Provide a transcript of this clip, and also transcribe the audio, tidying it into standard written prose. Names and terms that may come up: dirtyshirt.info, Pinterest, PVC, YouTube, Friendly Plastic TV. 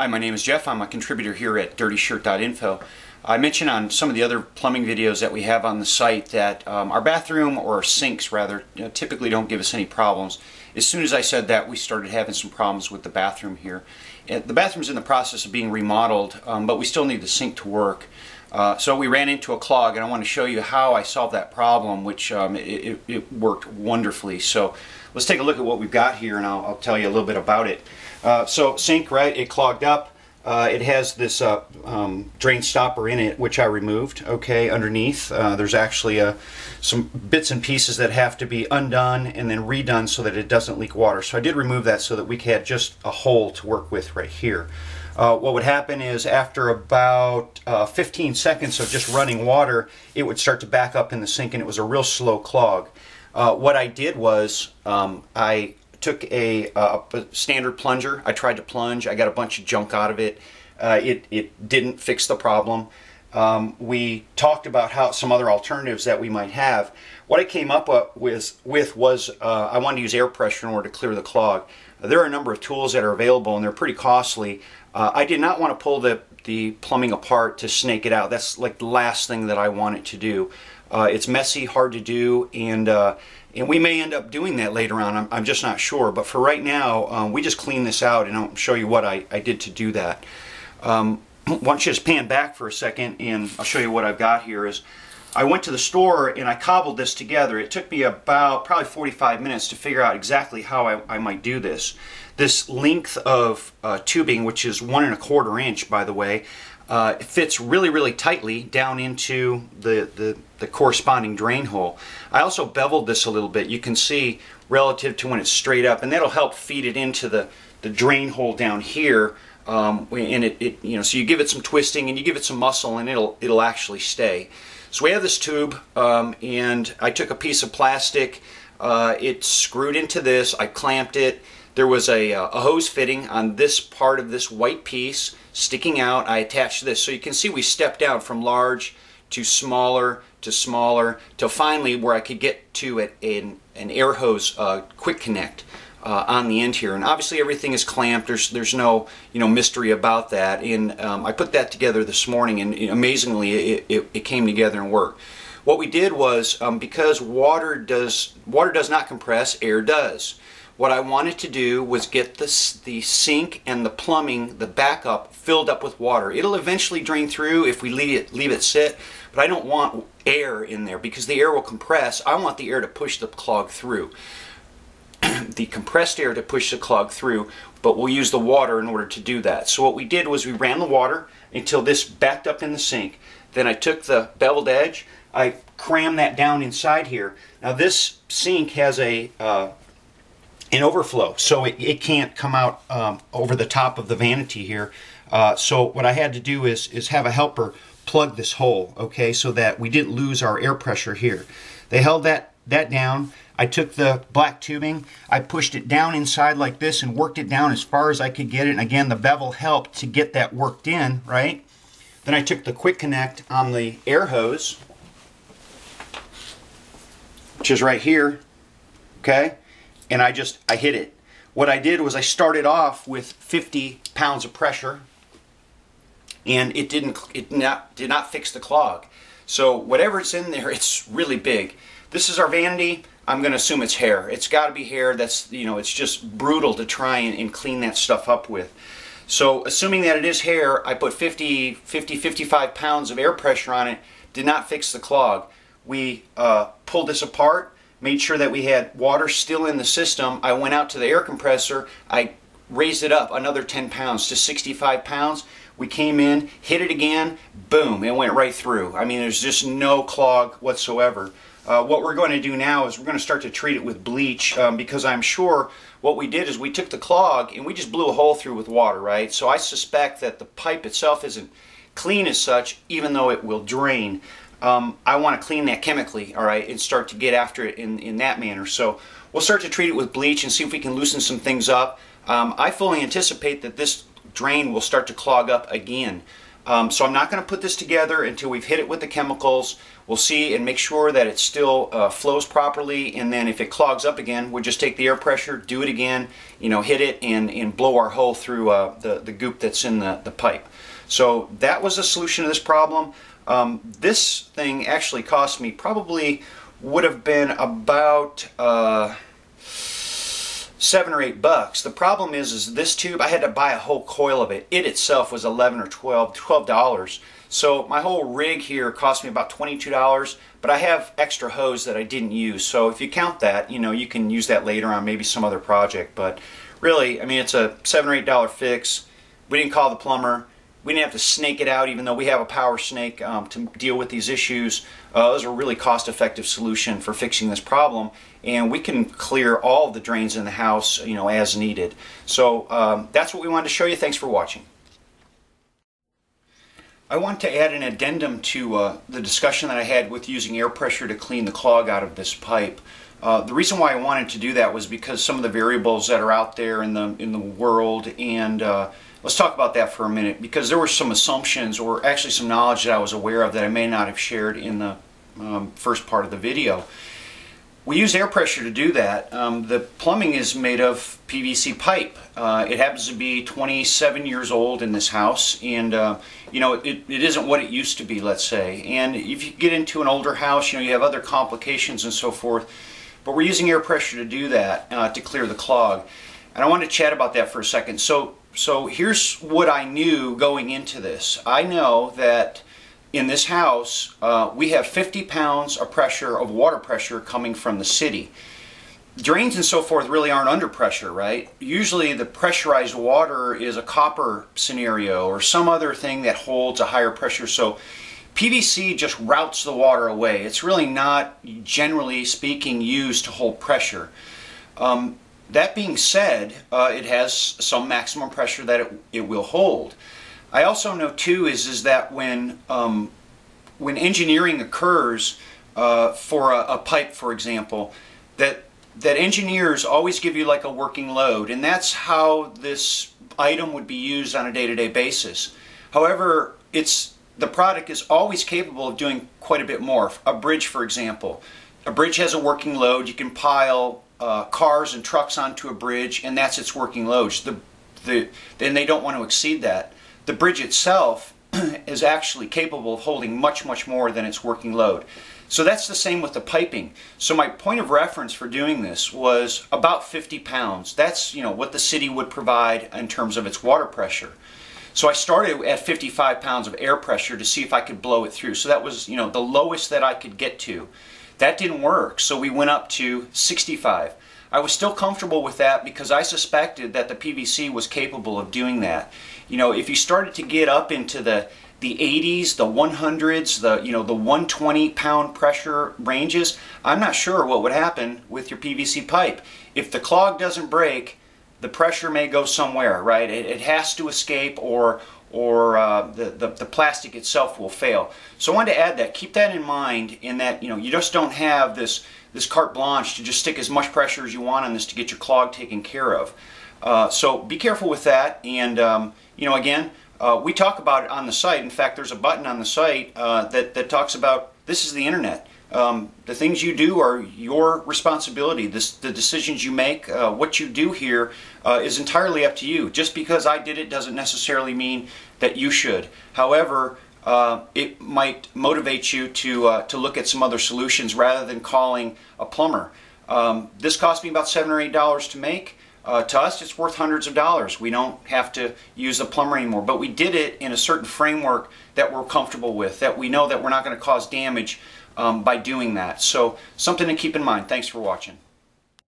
Hi, my name is Jeff. I'm a contributor here at dirtyshirt.info. I mentioned on some of the other plumbing videos that we have on the site that our bathroom, or our sinks rather, typically don't give us any problems. As soon as I said that, we started having some problems with the bathroom here. The bathroom's in the process of being remodeled, but we still need the sink to work. So we ran into a clog, and I want to show you how I solved that problem, which it worked wonderfully. So let's take a look at what we've got here, and I'll tell you a little bit about it. So sink, right, it clogged up. It has this drain stopper in it, which I removed. Okay, underneath there's actually some bits and pieces that have to be undone and then redone so that it doesn't leak water. So I did remove that so that we had just a hole to work with right here. What would happen is after about 15 seconds of just running water, it would start to back up in the sink, and it was a real slow clog. What I did was I took a standard plunger. I tried to plunge. I got a bunch of junk out of it. It didn't fix the problem. We talked about how some other alternatives that we might have. What I came up with was I wanted to use air pressure in order to clear the clog. There are a number of tools that are available, and they're pretty costly. I did not want to pull the plumbing apart to snake it out. That's like the last thing that I wanted to do. It's messy, hard to do, and we may end up doing that later on. I'm just not sure. But for right now, we just clean this out, and I'll show you what I did to do that. Why don't you just pan back for a second, and I'll show you what I've got here. Is I went to the store, and I cobbled this together. It took me about probably 45 minutes to figure out exactly how I might do this. This length of tubing, which is 1 1/4 inch, by the way, it fits really, really tightly down into the corresponding drain hole. I also beveled this a little bit. You can see relative to when it's straight up, and that'll help feed it into the drain hole down here. And it you know, so you give it some twisting and you give it some muscle, and it'll actually stay. So we have this tube, and I took a piece of plastic. It screwed into this. I clamped it. There was a hose fitting on this part of this white piece sticking out. I attached this. So you can see we stepped down from large to smaller to smaller till finally where I could get to an air hose quick connect on the end here. And obviously everything is clamped. There's no, you know, mystery about that. And I put that together this morning, and amazingly it came together and worked. What we did was because water does not compress, air does. What I wanted to do was get the sink and the plumbing, the backup, filled up with water. It'll eventually drain through if we leave it sit, but I don't want air in there because the air will compress. I want the air to push the clog through. The compressed air to push the clog through, but we'll use the water in order to do that. So what we did was we ran the water until this backed up in the sink. Then I took the beveled edge, I crammed that down inside here. Now this sink has an overflow, so it can't come out over the top of the vanity here. So what I had to do is have a helper plug this hole, okay, so that we didn't lose our air pressure here. They held that down. I took the black tubing, I pushed it down inside like this and worked it down as far as I could get it. And again, the bevel helped to get that worked in, right? Then I took the quick connect on the air hose, which is right here, okay? And I hit it. What I did was I started off with 50 pounds of pressure, and it did not fix the clog. So whatever's in there, it's really big. This is our vanity. I'm going to assume it's hair. It's got to be hair. That's, you know, it's just brutal to try and clean that stuff up with. So assuming that it is hair, I put 55 pounds of air pressure on it. Did not fix the clog. We pulled this apart. Made sure that we had water still in the system. I went out to the air compressor. I raised it up another 10 pounds to 65 pounds. We came in, hit it again, boom, it went right through. I mean, there's just no clog whatsoever. What we're going to do now is we're going to start to treat it with bleach because I'm sure what we did is we took the clog and we just blew a hole through with water, right? So I suspect that the pipe itself isn't clean as such, even though it will drain. I want to clean that chemically, all right, and start to get after it in that manner. So we'll start to treat it with bleach and see if we can loosen some things up. I fully anticipate that this drain will start to clog up again. So I'm not going to put this together until we've hit it with the chemicals. We'll see and make sure that it still flows properly, and then if it clogs up again, we'll just take the air pressure, do it again, you know, hit it and blow our hole through the goop that's in the pipe. So that was the solution to this problem. This thing actually cost me probably would have been about $7 or $8. The problem is this tube, I had to buy a whole coil of it. It itself was $11 or $12. So my whole rig here cost me about $22, but I have extra hose that I didn't use. So if you count that, you know, you can use that later on maybe some other project. But really, I mean, it's a $7 or $8 fix. We didn't call the plumber. We didn't have to snake it out, even though we have a power snake to deal with these issues. It was a really cost-effective solution for fixing this problem, and we can clear all the drains in the house, you know, as needed. So that's what we wanted to show you. Thanks for watching. I want to add an addendum to the discussion that I had with using air pressure to clean the clog out of this pipe. The reason why I wanted to do that was because some of the variables that are out there in the world, and let's talk about that for a minute, because there were some assumptions, or actually some knowledge that I was aware of that I may not have shared in the first part of the video. We use air pressure to do that. The plumbing is made of PVC pipe. It happens to be 27 years old in this house, and you know, it isn't what it used to be, let's say. And if you get into an older house, you know, you have other complications and so forth. But we're using air pressure to do that, to clear the clog. And I want to chat about that for a second. So here's what I knew going into this. I know that in this house, we have 50 pounds of pressure, of water pressure, coming from the city. Drains and so forth really aren't under pressure, right? Usually the pressurized water is a copper scenario or some other thing that holds a higher pressure. So PVC just routes the water away. It's really not, generally speaking, used to hold pressure. That being said, it has some maximum pressure that it will hold. I also know too is that when engineering occurs for a pipe, for example, that engineers always give you like a working load, and that's how this item would be used on a day-to-day basis. However, the product is always capable of doing quite a bit more. A bridge, for example. A bridge has a working load. You can pile cars and trucks onto a bridge, and that's its working load. Then they don't want to exceed that. The bridge itself is actually capable of holding much, much more than its working load. So that's the same with the piping. So my point of reference for doing this was about 50 pounds. That's, you know, what the city would provide in terms of its water pressure. So I started at 55 pounds of air pressure to see if I could blow it through. So that was, you know, the lowest that I could get to. That didn't work, so we went up to 65. I was still comfortable with that because I suspected that the PVC was capable of doing that. You know, if you started to get up into the 80s, the 100s, the 120 pound pressure ranges, I'm not sure what would happen with your PVC pipe. If the clog doesn't break, the pressure may go somewhere, right? It has to escape, or the plastic itself will fail. So I wanted to add that. Keep that in mind, in that, you know, you just don't have this carte blanche to just stick as much pressure as you want on this to get your clog taken care of. So be careful with that. And you know, again, we talk about it on the site. In fact, there's a button on the site that talks about, this is the internet. The things you do are your responsibility. The decisions you make, what you do here, is entirely up to you. Just because I did it doesn't necessarily mean that you should. However, it might motivate you to look at some other solutions rather than calling a plumber. This cost me about $7 or $8 to make. To us, it's worth hundreds of dollars. We don't have to use a plumber anymore, but we did it in a certain framework that we're comfortable with, that we know that we're not going to cause damage by doing that. So something to keep in mind. Thanks for watching.